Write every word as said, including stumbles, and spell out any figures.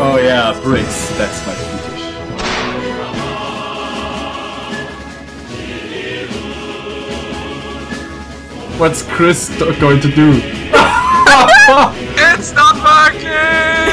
Oh yeah, bricks. That's my favorite. What's Chris going to do? It's not working!